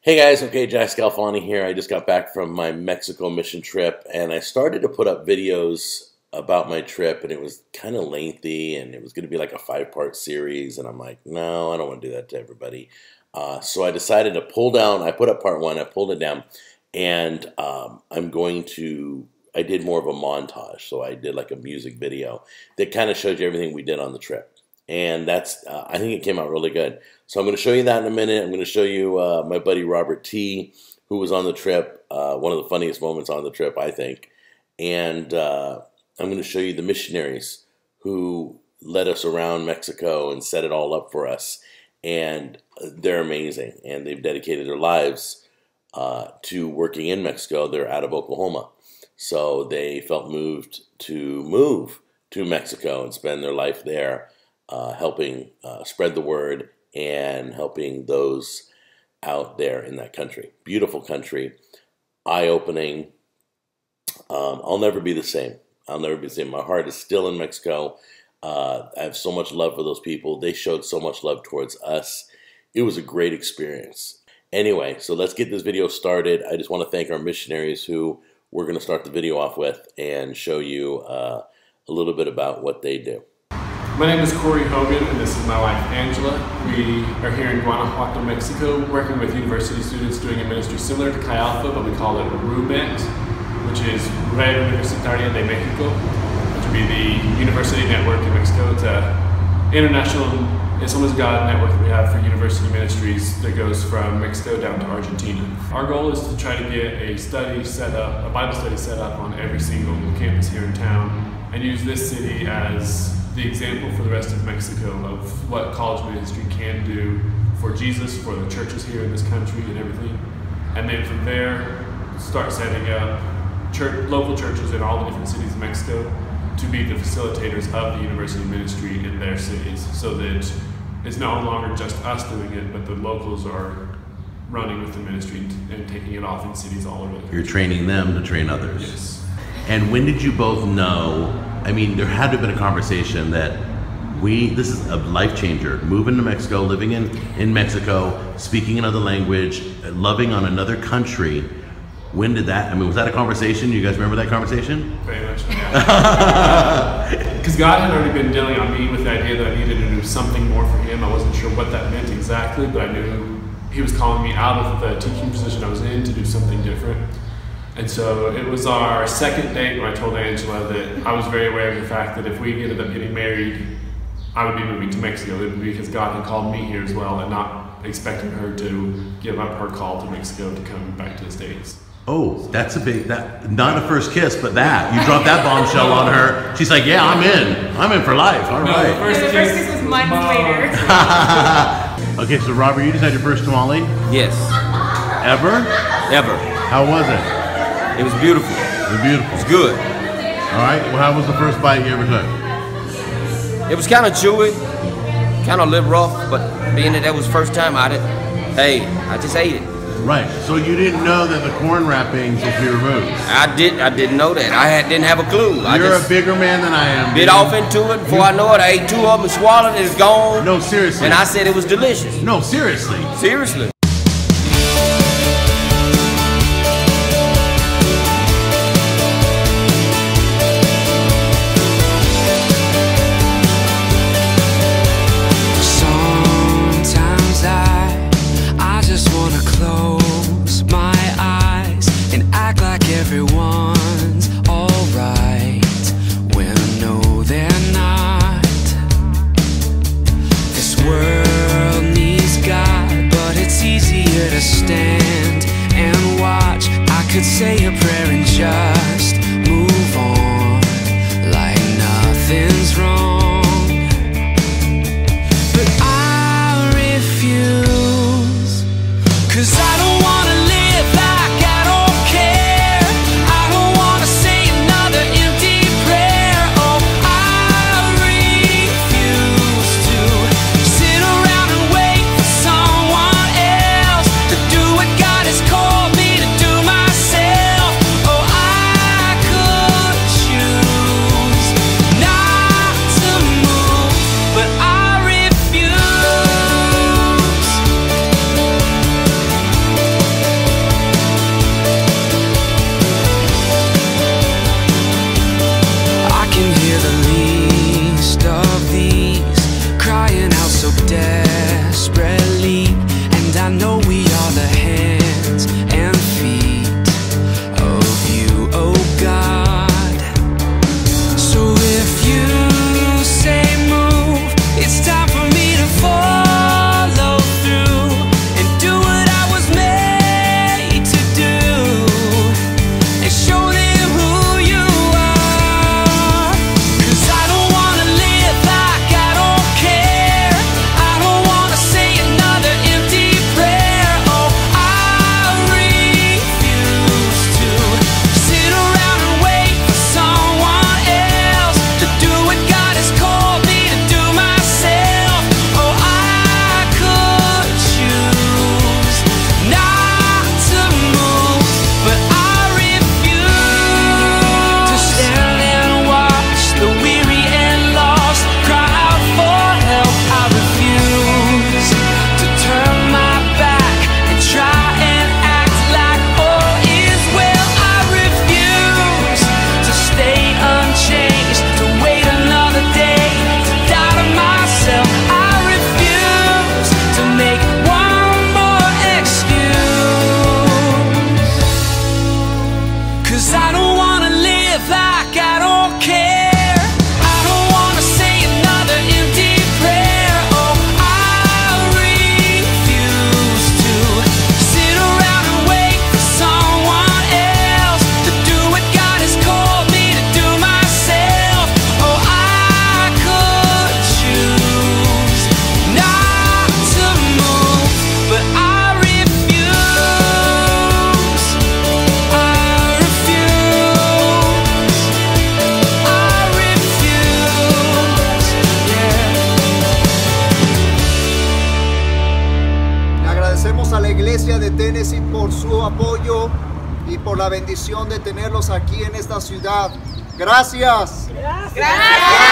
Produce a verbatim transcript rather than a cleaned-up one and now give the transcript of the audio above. Hey guys, okay, Jack Scalfani here. I just got back from my Mexico mission trip, and I started to put up videos about my trip, and it was kind of lengthy, and it was going to be like a five-part series, and I'm like, no, I don't want to do that to everybody. Uh, so I decided to pull down, I put up part one, I pulled it down, and um, I'm going to, I did more of a montage, so I did like a music video that kind of shows you everything we did on the trip. And that's, uh, I think it came out really good. So I'm going to show you that in a minute. I'm going to show you uh, my buddy Robert T., who was on the trip, uh, one of the funniest moments on the trip, I think. And uh, I'm going to show you the missionaries who led us around Mexico and set it all up for us. And they're amazing. And they've dedicated their lives uh, to working in Mexico. They're out of Oklahoma. So they felt moved to move to Mexico and spend their life there. Uh, helping uh, spread the word and helping those out there in that country. Beautiful country, eye-opening. Um, I'll never be the same. I'll never be the same. My heart is still in Mexico. Uh, I have so much love for those people. They showed so much love towards us. It was a great experience. Anyway, so let's get this video started. I just want to thank our missionaries who we're going to start the video off with and show you uh, a little bit about what they do. My name is Corey Hogan, and this is my wife, Angela. We are here in Guanajuato, Mexico, working with university students doing a ministry similar to Chi Alpha, but we call it RUMET, which is Red Universitaria de Mexico, which would be the university network in Mexico. It's an international, it's almost God network that we have for university ministries that goes from Mexico down to Argentina. Our goal is to try to get a study set up, a Bible study set up on every single campus here in town, and use this city as the example for the rest of Mexico of what college ministry can do for Jesus, for the churches here in this country and everything. And then from there, start setting up church, local churches in all the different cities of Mexico to be the facilitators of the university ministry in their cities, so that it's no longer just us doing it, but the locals are running with the ministry and taking it off in cities all over the country. You're training them to train others. Yes. And when did you both know, I mean, there had to have been a conversation that we, this is a life changer, moving to Mexico, living in, in Mexico, speaking another language, loving on another country. When did that, I mean, was that a conversation? You guys remember that conversation? Very much, yeah. Because God had already been dealing on me with the idea that I needed to do something more for him. I wasn't sure what that meant exactly, but I knew he was calling me out of the teaching position I was in to do something different. And so it was our second date when I told Angela that I was very aware of the fact that if we ended up getting married, I would be moving to Mexico. It would be because God had called me here as well, and not expecting her to give up her call to Mexico to come back to the States. Oh, so that's a big, that not a first kiss, but that. You dropped that bombshell on her. She's like, yeah, I'm in. I'm in for life. All no, right. The first, the first kiss was months later. Okay, so Robert, you just had your first tamale? Yes. Ever? Ever. How was it? It was beautiful. It was beautiful. It was good. All right. Well, how was the first bite you ever took? It was kind of chewy, kind of a little rough, but being that that was the first time I did, hey, I just ate it. Right. So you didn't know that the corn wrappings would be removed. I did. I didn't know that. I had, didn't have a clue. You're I just a bigger man than I am. Bit dude. off into it before you, I know it. I ate two of them and swallowed it. It's gone. No, seriously. And I said it was delicious. No, seriously. Seriously. Iglesia de Tennessee por su apoyo y por la bendición de tenerlos aquí en esta ciudad. Gracias. Gracias. Gracias.